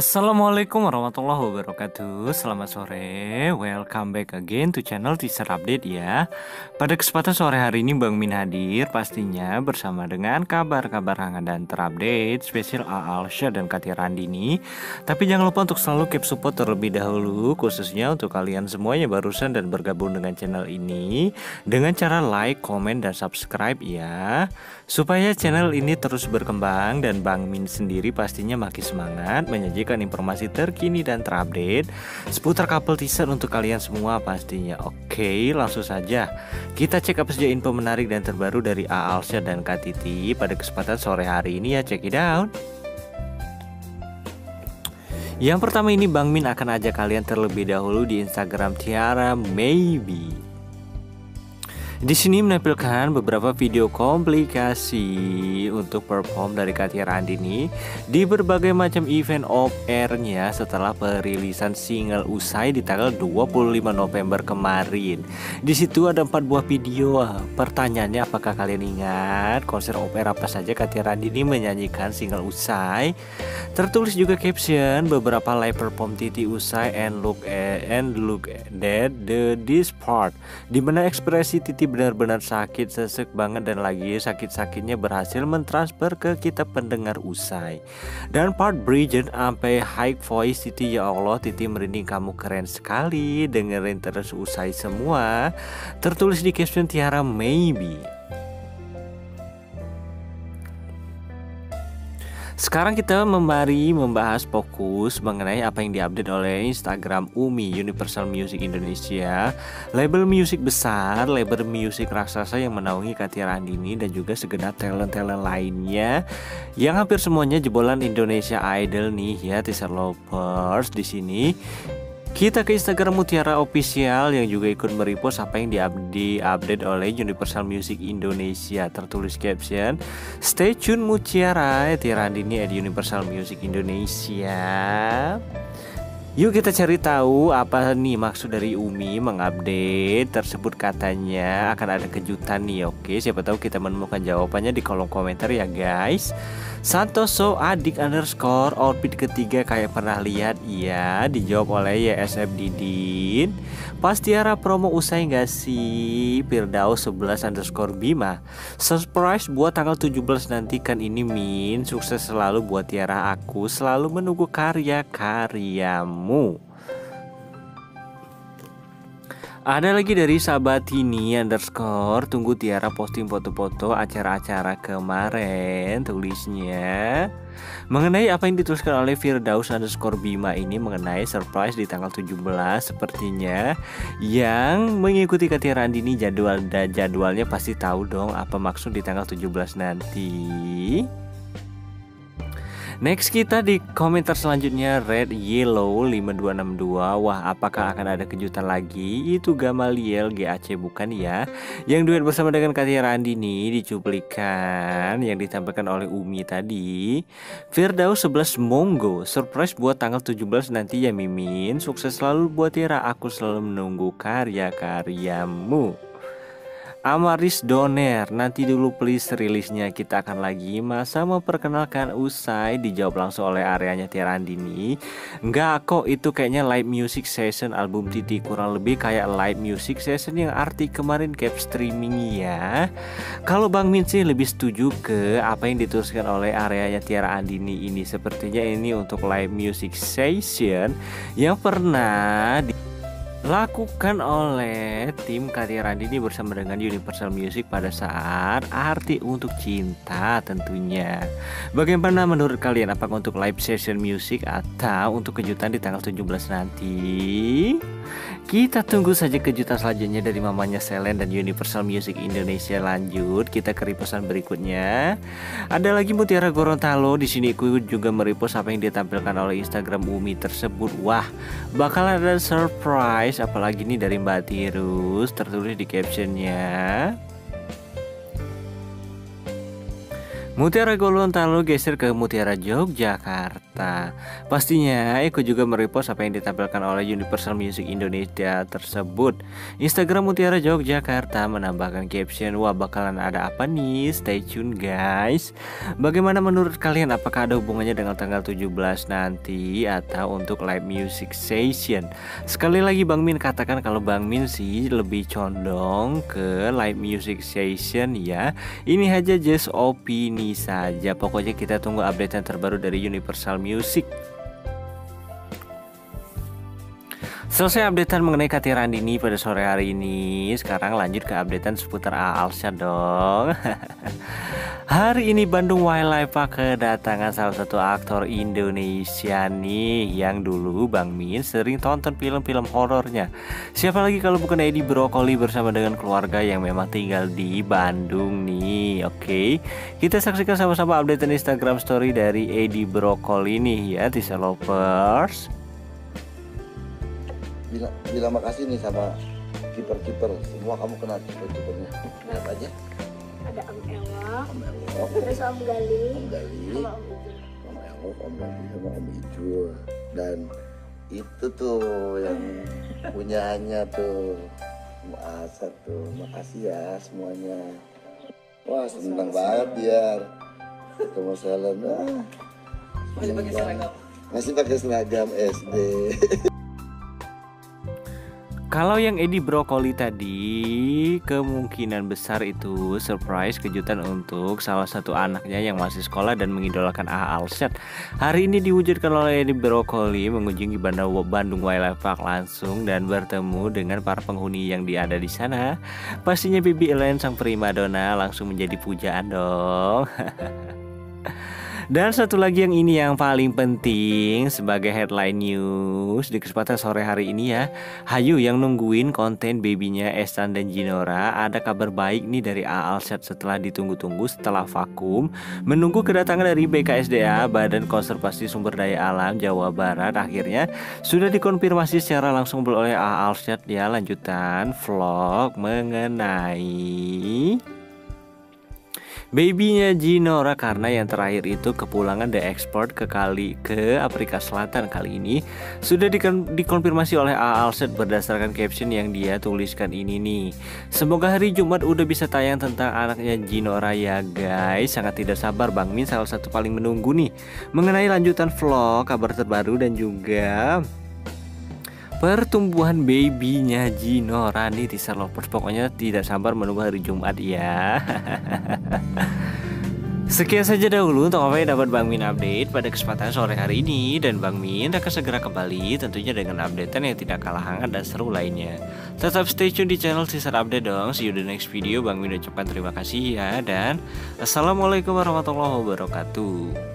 Assalamualaikum warahmatullahi wabarakatuh. Selamat sore, welcome back again to channel Tishad Update ya. Pada kesempatan sore hari ini Bang Min hadir pastinya bersama dengan kabar-kabar hangat dan terupdate spesial Alshad dan Tiara Andini. Tapi jangan lupa untuk selalu keep support terlebih dahulu, khususnya untuk kalian semuanya barusan dan bergabung dengan channel ini dengan cara like, komen, dan subscribe ya, supaya channel ini terus berkembang dan Bang Min sendiri pastinya makin semangat menyajikan informasi terkini dan terupdate seputar couple Tishad untuk kalian semua pastinya. Oke, langsung saja kita cek apa saja info menarik dan terbaru dari Alshad dan Titi pada kesempatan sore hari ini ya. Check it out. Yang pertama ini Bang Min akan ajak kalian terlebih dahulu di Instagram Tiara Maybe. Di sini menampilkan beberapa video komplikasi untuk perform dari Tiara Andini di berbagai macam event off-airnya setelah perilisan single usai di tanggal 25 November kemarin. Di situ ada 4 buah video. Pertanyaannya, apakah kalian ingat konser off-air apa saja Tiara Andini menyanyikan single usai? Tertulis juga caption beberapa live perform Titi usai and look at this part, dimana ekspresi Titi benar-benar sakit, sesek banget dan lagi sakit-sakitnya berhasil mentransfer ke kita pendengar usai. Dan part bridge sampai high voice Titi, ya Allah Titi merinding, kamu keren sekali, dengerin terus usai semua. Tertulis di caption Tiara Maybe. Sekarang kita membahas fokus mengenai apa yang diupdate oleh Instagram UMI, Universal Music Indonesia, label musik besar, label musik raksasa yang menaungi Tiara Andini dan juga segenap talent-talent lainnya yang hampir semuanya jebolan Indonesia Idol nih ya, Tishad Lovers. Di sini kita ke Instagram Tiara Official yang juga ikut merepost apa yang diupdate oleh Universal Music Indonesia. Tertulis caption, "Stay tune Tiara, Tiara Andini at Universal Music Indonesia." Yuk kita cari tahu apa nih maksud dari UMI mengupdate tersebut, katanya akan ada kejutan nih. Oke, siapa tahu kita menemukan jawabannya di kolom komentar ya guys. Santoso adik _ outfit ketiga kayak pernah lihat iya, dijawab oleh YSF Didin. Pas Tiara promo usai nggak sih? Firdaus 11 _ Bima. Surprise buat tanggal 17 nanti kan ini Min. Sukses selalu buat Tiara, aku selalu menunggu karya-karyamu. Ada lagi dari Sabatini _ tunggu Tiara posting foto-foto acara-acara kemarin, tulisnya. Mengenai apa yang dituliskan oleh Firdaus _ Bima ini mengenai surprise di tanggal 17, sepertinya yang mengikuti Tiara Andini jadwalnya pasti tahu dong apa maksud di tanggal 17 nanti. Next kita di komentar selanjutnya Red Yellow 5262. Wah, apakah akan ada kejutan lagi? Itu Gamaliel GAC bukan ya, yang duet bersama dengan Tiara Andini di cuplikan yang ditampilkan oleh Umi tadi. Firdaus 11 Monggo. Surprise buat tanggal 17 nanti ya Mimin. Sukses selalu buat Tiara, aku selalu menunggu karya-karyamu. Amaris Doner, nanti dulu please rilisnya, kita akan lagi masa memperkenalkan usai, dijawab langsung oleh areanya Tiara Andini. Enggak kok, itu kayaknya live music session album Titi, kurang lebih kayak live music session yang arti kemarin cap streaming ya. Kalau Bang Min sih lebih setuju ke apa yang dituliskan oleh areanya Tiara Andini ini, sepertinya ini untuk live music session yang pernah dilakukan oleh tim Tiara Andini bersama dengan Universal Music pada saat arti untuk cinta tentunya. Bagaimana menurut kalian, apakah untuk live session music atau untuk kejutan di tanggal 17 nanti? Kita tunggu saja kejutan selanjutnya dari mamanya Selen dan Universal Music Indonesia. Lanjut kita ke reposan berikutnya. Ada lagi Mutiara Gorontalo, di sini ikut juga merepost apa yang ditampilkan oleh Instagram UMI tersebut. Wah, bakal ada surprise apalagi nih dari Mbak Tirus, tertulis di captionnya. Mutiara Gorontalo geser ke Mutiara Yogyakarta. peserta. Pastinya aku juga merepost apa yang ditampilkan oleh Universal Music Indonesia tersebut. Instagram Mutiara Yogyakarta menambahkan caption, wah bakalan ada apa nih, stay tune guys. Bagaimana menurut kalian, apakah ada hubungannya dengan tanggal 17 nanti atau untuk live music session? Sekali lagi Bang Min katakan kalau Bang Min sih lebih condong ke live music session ya. Ini aja just opini saja, pokoknya kita tunggu update yang terbaru dari Universal Music. Selesai updatean mengenai Tiara Andini pada sore hari ini. Sekarang lanjut ke updatean seputar Alshad dong. Hari ini Bandung Wildlife Park kedatangan salah satu aktor Indonesia nih, yang dulu Bang Min sering tonton film-film horornya. Siapa lagi kalau bukan Edi Brokoli bersama dengan keluarga yang memang tinggal di Bandung nih. Oke, kita saksikan sama-sama updatean Instagram story dari Edi Brokoli nih ya, Tishad lovers. Bilang makasih nih sama kiper-kiper semua, kamu kenal kiper-kipernya. Kenapa aja? Ada Om Elok, terus Om Gali, sama Om Elok, Om Gali, sama Om Ijul. Dan itu tuh yang punyanya tuh Alshad tuh, makasih ya semuanya. Wah senang banget biar ketemu Selen. Masih pakai seragam? Masih pakai seragam SD. Kalau yang Edi Brokoli tadi kemungkinan besar itu surprise kejutan untuk salah satu anaknya yang masih sekolah dan mengidolakan Alshad. Hari ini diwujudkan oleh Edi Brokoli mengunjungi Bandung Wildlife Park langsung dan bertemu dengan para penghuni yang ada di sana. Pastinya Bibi Elen sang primadona langsung menjadi pujaan dong. Dan satu lagi yang ini yang paling penting sebagai headline news di kesempatan sore hari ini ya. Hayu yang nungguin konten babynya Esan dan Jinora, ada kabar baik nih dari Alshad setelah ditunggu-tunggu, setelah vakum menunggu kedatangan dari BKSDA, Badan Konservasi Sumber Daya Alam Jawa Barat. Akhirnya sudah dikonfirmasi secara langsung oleh Alshad ya. Lanjutan vlog mengenai babynya Jinora, karena yang terakhir itu kepulangan diekspor ke Afrika Selatan. Kali ini sudah dikonfirmasi oleh Alshad berdasarkan caption yang dia tuliskan ini nih. Semoga hari Jumat udah bisa tayang tentang anaknya Jinora ya guys. Sangat tidak sabar Bang Min, salah satu paling menunggu nih mengenai lanjutan vlog, kabar terbaru dan juga pertumbuhan babynya Jinora nih, Tishad lovers. Pokoknya tidak sabar menunggu hari Jumat ya. Sekian saja dahulu untuk apa yang dapat Bang Min update pada kesempatan sore hari ini. Dan Bang Min akan segera kembali tentunya dengan updatean yang tidak kalah hangat dan seru lainnya. Tetap stay tune di channel Tishad Update dong. See you the next video. Bang Min ucapkan terima kasih ya. Dan Assalamualaikum warahmatullahi wabarakatuh.